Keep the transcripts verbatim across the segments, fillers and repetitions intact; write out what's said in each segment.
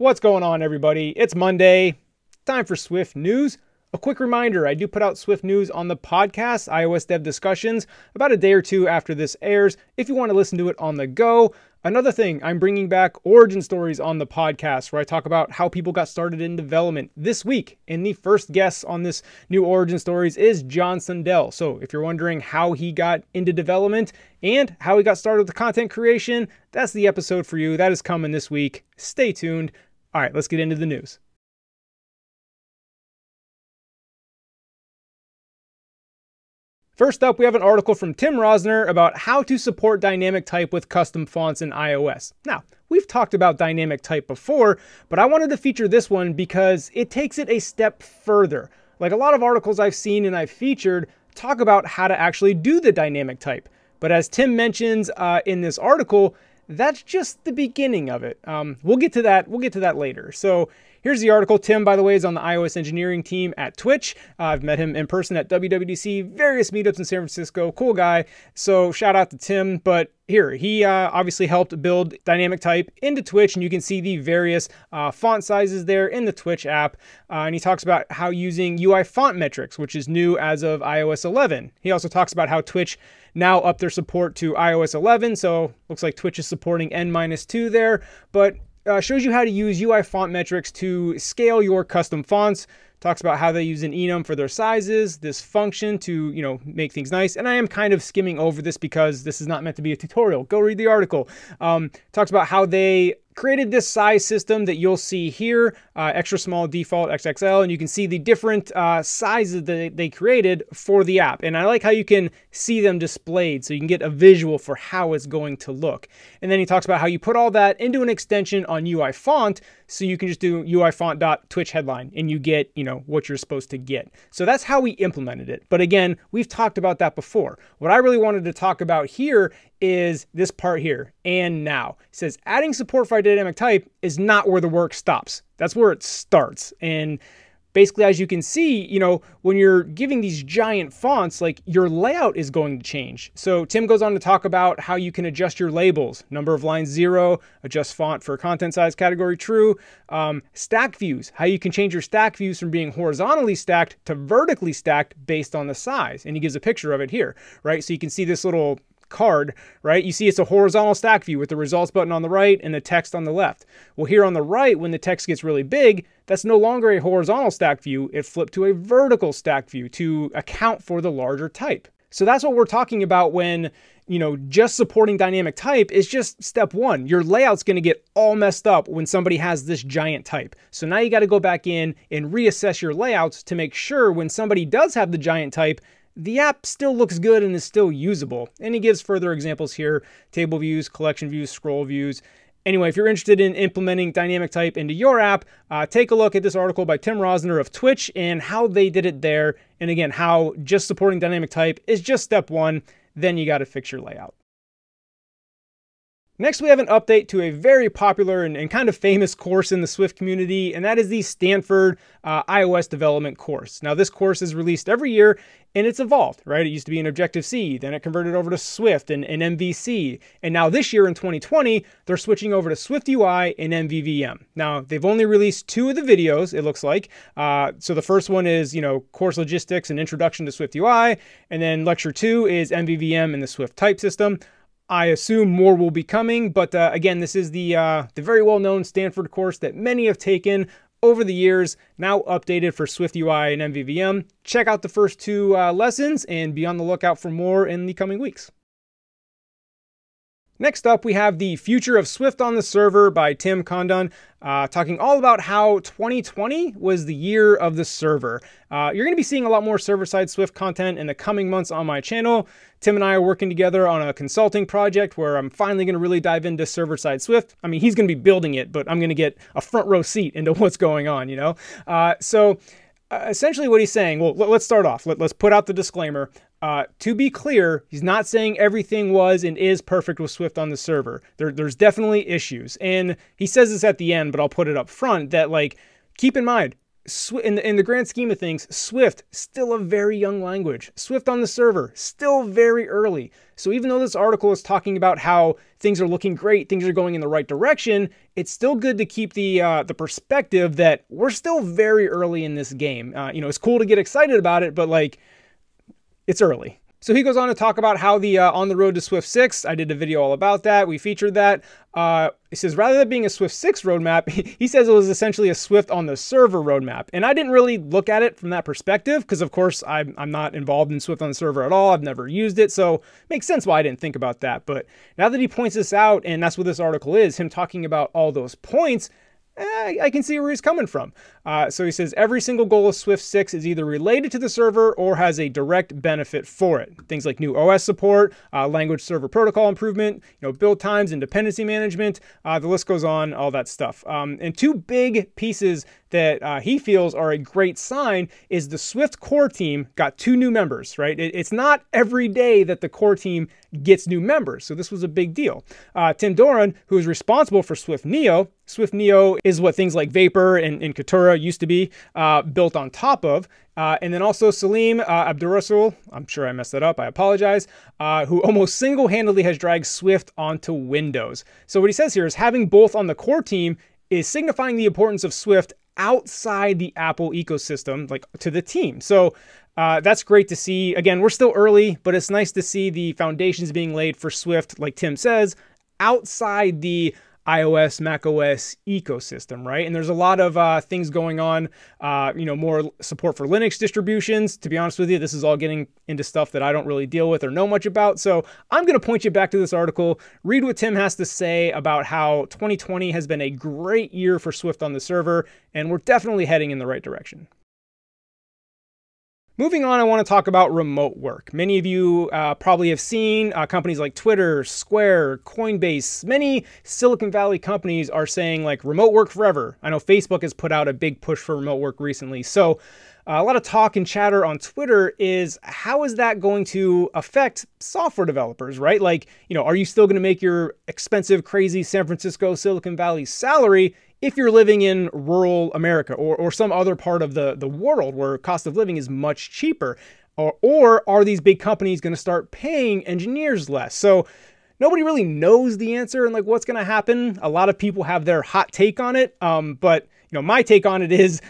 What's going on, everybody? It's Monday, time for Swift News. A quick reminder, I do put out Swift News on the podcast, iOS Dev Discussions, about a day or two after this airs, if you want to listen to it on the go. Another thing, I'm bringing back Origin Stories on the podcast, where I talk about how people got started in development this week. And the first guest on this new Origin Stories is John Sundell. So if you're wondering how he got into development and how he got started with content creation, that's the episode for you. That is coming this week. Stay tuned. All right, let's get into the news. First up, we have an article from Tim Rosner about how to support dynamic type with custom fonts in iOS. Now, we've talked about dynamic type before, but I wanted to feature this one because it takes it a step further. Like a lot of articles I've seen and I've featured talk about how to actually do the dynamic type. But as Tim mentions uh, in this article, that's just the beginning of it. Um, we'll get to that. We'll get to that later. So here's the article. Tim, by the way, is on the iOS engineering team at Twitch. Uh, I've met him in person at W W D C, various meetups in San Francisco. Cool guy. So shout out to Tim. But here, he uh, obviously helped build dynamic type into Twitch, and you can see the various uh, font sizes there in the Twitch app. Uh, and he talks about how using U I font metrics, which is new as of iOS eleven. He also talks about how Twitch now up their support to iOS eleven. So looks like Twitch is supporting N minus two there, but uh, shows you how to use U I font metrics to scale your custom fonts. Talks about how they use an enum for their sizes, this function to, you know, make things nice. And I am kind of skimming over this because this is not meant to be a tutorial. Go read the article. Um, talks about how they created this size system that you'll see here, uh, extra small, default, X X L, and you can see the different uh, sizes that they created for the app. And I like how you can see them displayed so you can get a visual for how it's going to look. And then he talks about how you put all that into an extension on U I font, so you can just do U I font.twitch headline and you get, you know, what you're supposed to get. So that's how we implemented it. But again, we've talked about that before. What I really wanted to talk about here is this part here, and now. It says, adding support for dynamic type is not where the work stops. That's where it starts. And basically, as you can see, you know, when you're giving these giant fonts, like your layout is going to change. So Tim goes on to talk about how you can adjust your labels, number of lines zero, adjust font for content size category true, um, stack views, how you can change your stack views from being horizontally stacked to vertically stacked based on the size. And he gives a picture of it here, right? So you can see this little card, right? You see it's a horizontal stack view with the results button on the right and the text on the left. Well, here on the right, when the text gets really big, that's no longer a horizontal stack view. It flipped to a vertical stack view to account for the larger type. So that's what we're talking about when, you know, just supporting dynamic type is just step one. Your layout's going to get all messed up when somebody has this giant type. So now you got to go back in and reassess your layouts to make sure when somebody does have the giant type, the app still looks good and is still usable. And he gives further examples here, table views, collection views, scroll views. Anyway, if you're interested in implementing dynamic type into your app, uh, take a look at this article by Tim Rosner of Twitch and how they did it there. And again, how just supporting dynamic type is just step one. Then you got to fix your layout. Next, we have an update to a very popular and, and kind of famous course in the Swift community, and that is the Stanford uh, iOS development course. Now, this course is released every year, and it's evolved, right? It used to be in Objective-C, then it converted over to Swift and, and M V C, and now this year in twenty twenty, they're switching over to SwiftUI and M V V M. Now, they've only released two of the videos, it looks like. Uh, so the first one is, you know, course logistics and introduction to SwiftUI, and then lecture two is M V V M and the Swift type system. I assume more will be coming, but uh, again, this is the uh, the very well-known Stanford course that many have taken over the years, now updated for SwiftUI and M V V M. Check out the first two uh, lessons and be on the lookout for more in the coming weeks. Next up, we have the Future of Swift on the Server by Tim Condon, uh, talking all about how twenty twenty was the year of the server. Uh, you're going to be seeing a lot more server-side Swift content in the coming months on my channel. Tim and I are working together on a consulting project where I'm finally going to really dive into server-side Swift. I mean, he's going to be building it, but I'm going to get a front row seat into what's going on, you know? Uh, so uh, essentially what he's saying, well, let's start off. Let, let's put out the disclaimer. Uh, to be clear, he's not saying everything was and is perfect with Swift on the server. There, there's definitely issues. And he says this at the end, but I'll put it up front that, like, keep in mind, in the, in the grand scheme of things, Swift, still a very young language. Swift on the server, still very early. So even though this article is talking about how things are looking great, things are going in the right direction, it's still good to keep the uh, the perspective that we're still very early in this game. Uh, you know, it's cool to get excited about it, but like, it's early. So he goes on to talk about how the uh, on the road to Swift six, I did a video all about that, we featured that. Uh, he says, rather than being a Swift six roadmap, he says it was essentially a Swift on the server roadmap. And I didn't really look at it from that perspective because, of course, I'm, I'm not involved in Swift on the server at all. I've never used it, so it makes sense why I didn't think about that. But now that he points this out, and that's what this article is, him talking about all those points, I can see where he's coming from. Uh, so he says, every single goal of Swift six is either related to the server or has a direct benefit for it. Things like new O S support, uh, language server protocol improvement, you know, build times and dependency management, uh, the list goes on, all that stuff. Um, and two big pieces that uh, he feels are a great sign is the Swift core team got two new members, right? It, it's not every day that the core team gets new members, so this was a big deal. Uh, Tim Doran, who is responsible for Swift Neo, Swift Neo is what things like Vapor and, and Ktor used to be uh, built on top of. Uh, and then also Salim uh, Abdurrasul, I'm sure I messed that up, I apologize, uh, who almost single-handedly has dragged Swift onto Windows. So what he says here is having both on the core team is signifying the importance of Swift outside the Apple ecosystem, like to the team. So uh, that's great to see. Again, we're still early, but it's nice to see the foundations being laid for Swift, like Tim says, outside the iOS, macOS ecosystem, right? And there's a lot of uh, things going on, uh, you know, more support for Linux distributions. To be honest with you, this is all getting into stuff that I don't really deal with or know much about. So I'm going to point you back to this article, read what Tim has to say about how twenty twenty has been a great year for Swift on the server, and we're definitely heading in the right direction. Moving on, I want to talk about remote work. Many of you uh, probably have seen uh, companies like Twitter, Square, Coinbase, many Silicon Valley companies are saying like remote work forever. I know Facebook has put out a big push for remote work recently. So uh, a lot of talk and chatter on Twitter is how is that going to affect software developers, right? Like, you know, are you still going to make your expensive, crazy San Francisco, Silicon Valley salary if you're living in rural America or, or some other part of the, the world where cost of living is much cheaper? Or, or are these big companies going to start paying engineers less? So nobody really knows the answer and like what's going to happen. A lot of people have their hot take on it. Um, but you know, my take on it is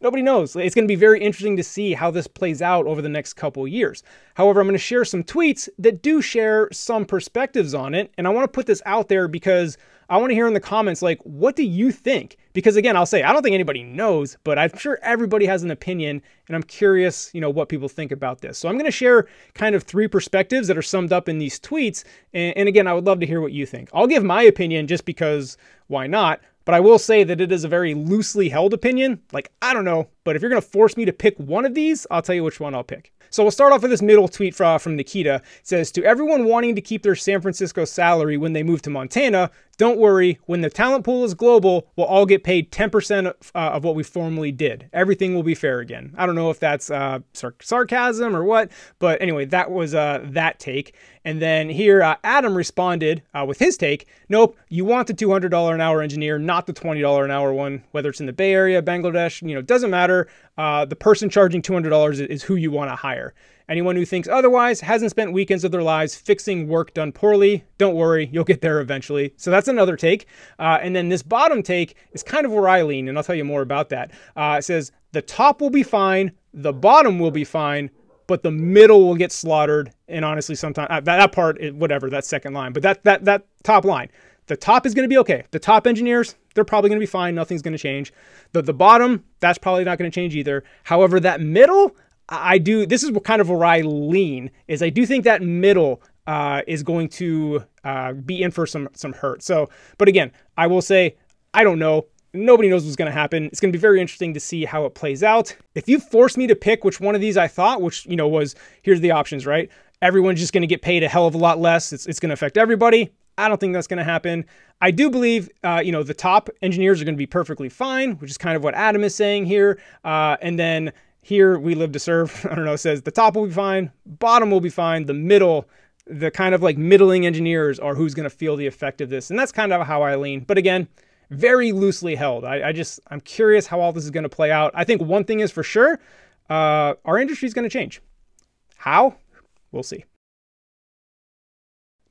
nobody knows. It's going to be very interesting to see how this plays out over the next couple of years. However, I'm going to share some tweets that do share some perspectives on it. And I want to put this out there because I want to hear in the comments, like, what do you think? Because again, I'll say, I don't think anybody knows, but I'm sure everybody has an opinion and I'm curious, you know, what people think about this. So I'm going to share kind of three perspectives that are summed up in these tweets. And, and again, I would love to hear what you think. I'll give my opinion just because why not? But I will say that it is a very loosely held opinion. Like, I don't know, but if you're going to force me to pick one of these, I'll tell you which one I'll pick. So we'll start off with this middle tweet from, from Nikita. It says, to everyone wanting to keep their San Francisco salary when they move to Montana, don't worry, when the talent pool is global, we'll all get paid ten percent of, uh, of what we formerly did. Everything will be fair again. I don't know if that's uh, sar sarcasm or what, but anyway, that was uh, that take. And then here, uh, Adam responded uh, with his take. Nope, you want the two hundred dollars an hour engineer, not the twenty dollars an hour one, whether it's in the Bay Area, Bangladesh, you know, doesn't matter. Uh, the person charging two hundred dollars is who you want to hire. Anyone who thinks otherwise hasn't spent weekends of their lives fixing work done poorly. Don't worry, you'll get there eventually. So that's another take. Uh, and then this bottom take is kind of where I lean, and I'll tell you more about that. Uh, it says, the top will be fine, the bottom will be fine, but the middle will get slaughtered. And honestly, sometimes uh, that, that part, whatever, that second line, but that, that, that top line. The top is going to be okay. The top engineers, they're probably going to be fine. Nothing's going to change. The, the bottom, that's probably not going to change either. However, that middle, I do, this is kind of where I lean, is I do think that middle uh, is going to uh, be in for some, some hurt. So, but again, I will say, I don't know. Nobody knows what's going to happen. It's going to be very interesting to see how it plays out. If you force me to pick which one of these I thought, which, you know, was, here's the options, right? Everyone's just going to get paid a hell of a lot less. It's, it's going to affect everybody. I don't think that's going to happen. I do believe, uh, you know, the top engineers are going to be perfectly fine, which is kind of what Adam is saying here. Uh, and then here we live to serve, I don't know, says the top will be fine, bottom will be fine, the middle, the kind of like middling engineers are who's going to feel the effect of this. And that's kind of how I lean. But again, very loosely held. I, I just, I'm curious how all this is going to play out. I think one thing is for sure, uh, our industry is going to change. How? We'll see.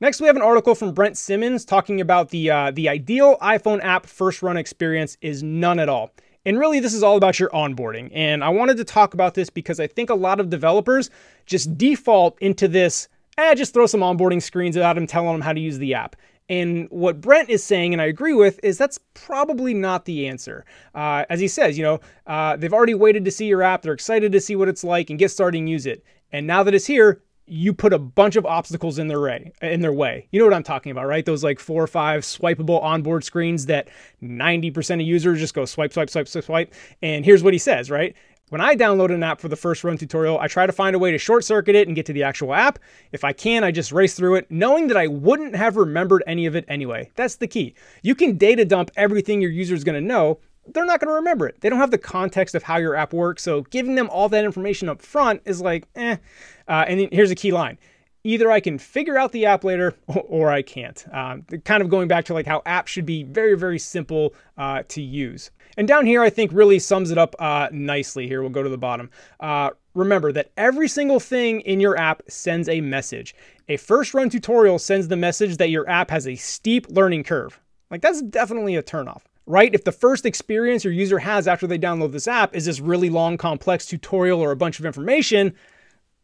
Next, we have an article from Brent Simmons talking about the, uh, the ideal iPhone app first run experience is none at all. And really, this is all about your onboarding. And I wanted to talk about this because I think a lot of developers just default into this, eh, just throw some onboarding screens without them telling them how to use the app. And what Brent is saying, and I agree with, is that's probably not the answer. Uh, as he says, you know, uh, they've already waited to see your app. They're excited to see what it's like and get started and use it. And now that it's here, you put a bunch of obstacles in their way, in their way. You know what I'm talking about, right? Those like four or five swipeable onboard screens that ninety percent of users just go swipe, swipe, swipe, swipe, swipe. And here's what he says, right? When I download an app for the first run tutorial, I try to find a way to short circuit it and get to the actual app. If I can, I just race through it, knowing that I wouldn't have remembered any of it anyway. That's the key. You can data dump everything your user is going to know. They're not going to remember it. They don't have the context of how your app works. So giving them all that information up front is like, eh. Uh, and here's a key line. Either I can figure out the app later or, or I can't. Um, kind of going back to like how apps should be very, very simple uh, to use. And down here, I think really sums it up uh, nicely here. We'll go to the bottom. Uh, remember that every single thing in your app sends a message. A first run tutorial sends the message that your app has a steep learning curve. Like that's definitely a turnoff. Right? If the first experience your user has after they download this app is this really long, complex tutorial or a bunch of information,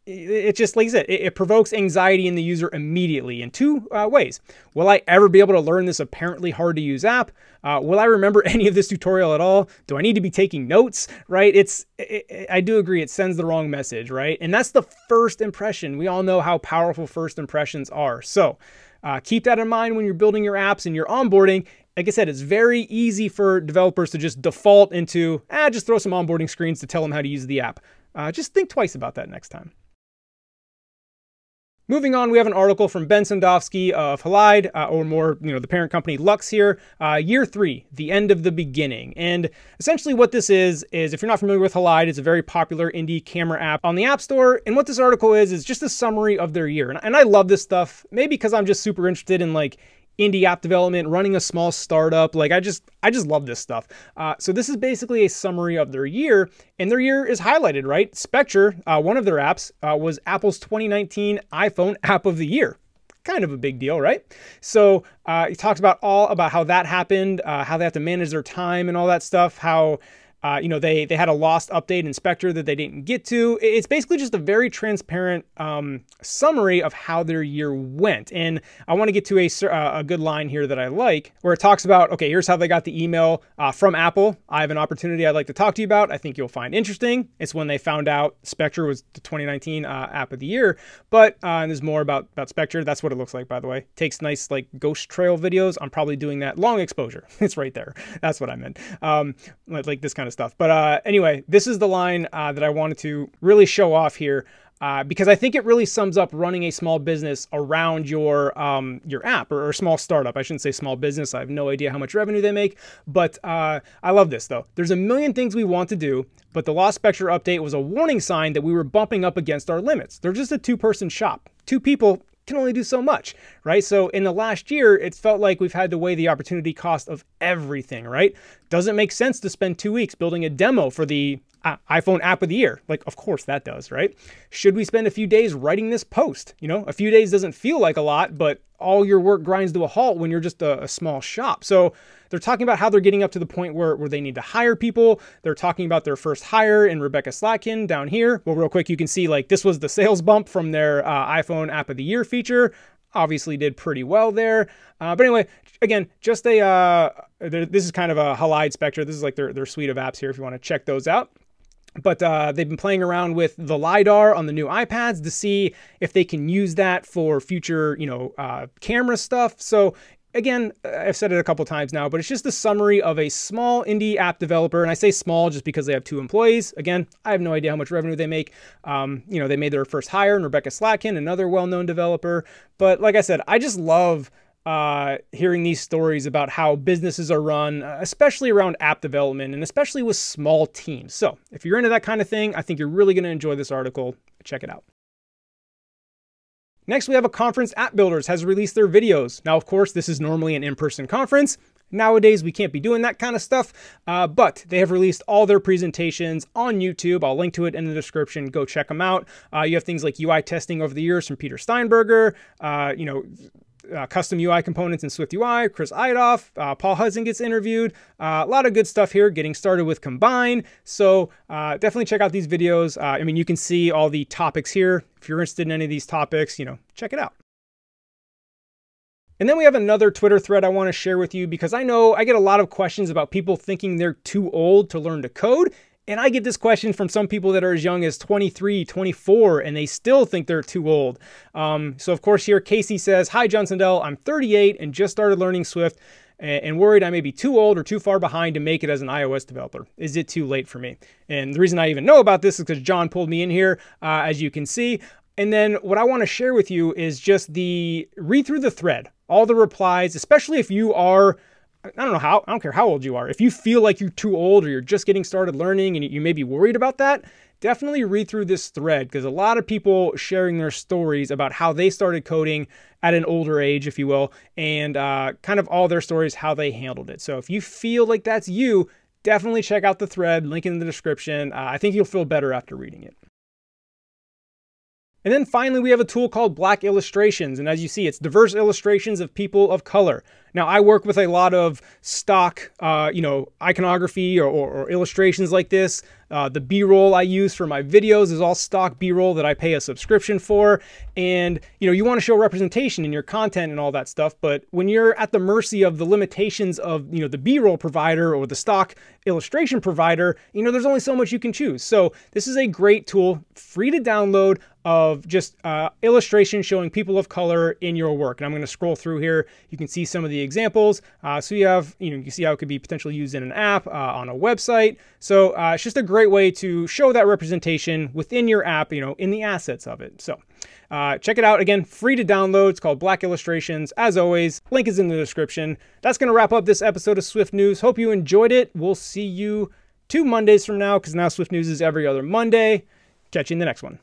it just, like I said, it, it provokes anxiety in the user immediately in two uh, ways. Will I ever be able to learn this apparently hard to use app? Uh, will I remember any of this tutorial at all? Do I need to be taking notes? Right? It's, it, it, I do agree, it sends the wrong message, right? And that's the first impression. We all know how powerful first impressions are. So uh, keep that in mind when you're building your apps and your onboarding. Like I said, it's very easy for developers to just default into, ah, just throw some onboarding screens to tell them how to use the app. Uh, just think twice about that next time. Moving on, we have an article from Ben Sandofsky of Halide, uh, or more, you know, the parent company Lux here, uh, year three, the end of the beginning. And essentially what this is, is if you're not familiar with Halide, it's a very popular indie camera app on the App Store. And what this article is, is just a summary of their year. And, and I love this stuff, maybe because I'm just super interested in like, indie app development, running a small startup. Like I just, I just love this stuff. Uh, so this is basically a summary of their year, and their year is highlighted, right? Spectre, uh, one of their apps, uh, was Apple's twenty nineteen iPhone App of the Year. Kind of a big deal, right? So uh, he talks about all about how that happened, uh, how they have to manage their time and all that stuff, how Uh, you know, they, they had a lost update in Spectre that they didn't get to. It's basically just a very transparent um, summary of how their year went. And I want to get to a, uh, a good line here that I like, where it talks about, okay, here's how they got the email uh, from Apple. I have an opportunity I'd like to talk to you about. I think you'll find interesting. It's when they found out Spectre was the twenty nineteen uh, app of the year. But uh, and there's more about, about Spectre. That's what it looks like, by the way. It takes nice, like, ghost trail videos. I'm probably doing that long exposure. It's right there. That's what I meant. Um, like this kind of stuff. But uh, anyway, this is the line uh, that I wanted to really show off here uh, because I think it really sums up running a small business around your um, your app or, or small startup. I shouldn't say small business. I have no idea how much revenue they make, but uh, I love this though. There's a million things we want to do, but the lost Spectre update was a warning sign that we were bumping up against our limits. They're just a two-person shop. Two people can only do so much, right? So in the last year, it felt like we've had to weigh the opportunity cost of everything, right? Doesn't make sense to spend two weeks building a demo for the uh, iPhone app of the year. Like, of course that does, right? Should we spend a few days writing this post? You know, a few days doesn't feel like a lot, but all your work grinds to a halt when you're just a, a small shop. So they're talking about how they're getting up to the point where, where they need to hire people. They're talking about their first hire in Rebecca Slatkin down here. Well, real quick, you can see like this was the sales bump from their uh, iPhone app of the year feature. Obviously did pretty well there. Uh, but anyway, again, just a, uh, this is kind of a Halide Spectre. This is like their, their suite of apps here if you want to check those out. But uh, they've been playing around with the LiDAR on the new iPads to see if they can use that for future, you know, uh, camera stuff. So again, I've said it a couple times now, but it's just a summary of a small indie app developer. And I say small just because they have two employees. Again, I have no idea how much revenue they make. Um, you know, they made their first hire in Rebecca Slatkin, another well-known developer. But like I said, I just love Uh, hearing these stories about how businesses are run, especially around app development and especially with small teams. So if you're into that kind of thing, I think you're really going to enjoy this article. Check it out. Next, we have a conference App Builders has released their videos. Now, of course, this is normally an in-person conference. Nowadays, we can't be doing that kind of stuff, uh, but they have released all their presentations on YouTube. I'll link to it in the description. Go check them out. Uh, you have things like U I testing over the years from Peter Steinberger, uh, you know, Uh, custom U I components in SwiftUI, Chris Eidoff, uh, Paul Hudson gets interviewed. Uh, a lot of good stuff here, getting started with Combine. So uh, definitely check out these videos. Uh, I mean, you can see all the topics here. If you're interested in any of these topics, you know, check it out. And then we have another Twitter thread I want to share with you because I know I get a lot of questions about people thinking they're too old to learn to code. And I get this question from some people that are as young as twenty-three, twenty-four, and they still think they're too old. Um, so of course here, Casey says, hi, John Sundell, I'm thirty-eight and just started learning Swift and worried I may be too old or too far behind to make it as an iOS developer. Is it too late for me? And the reason I even know about this is because John pulled me in here, uh, as you can see. And then what I want to share with you is just the read through the thread, all the replies, especially if you are, I don't know how, I don't care how old you are. If you feel like you're too old or you're just getting started learning and you may be worried about that, definitely read through this thread because a lot of people sharing their stories about how they started coding at an older age, if you will, and uh, kind of all their stories, how they handled it. So if you feel like that's you, definitely check out the thread, link in the description. Uh, I think you'll feel better after reading it. And then finally, we have a tool called Black Illustrations. And as you see, it's diverse illustrations of people of color. Now, I work with a lot of stock, uh, you know, iconography or, or, or illustrations like this. Uh, the B-roll I use for my videos is all stock B-roll that I pay a subscription for. And, you know, you want to show representation in your content and all that stuff. But when you're at the mercy of the limitations of, you know, the B-roll provider or the stock illustration provider, you know, there's only so much you can choose. So this is a great tool, free to download, of just uh, illustration showing people of color in your work. And I'm going to scroll through here. You can see some of the examples. Uh, so you have, you know, you can see how it could be potentially used in an app, uh, on a website. So uh, it's just a great way to show that representation within your app, you know, in the assets of it. So uh, check it out. Again, free to download. It's called Black Illustrations. As always, link is in the description. That's going to wrap up this episode of Swift News. Hope you enjoyed it. We'll see you two Mondays from now because now Swift News is every other Monday. Catch you in the next one.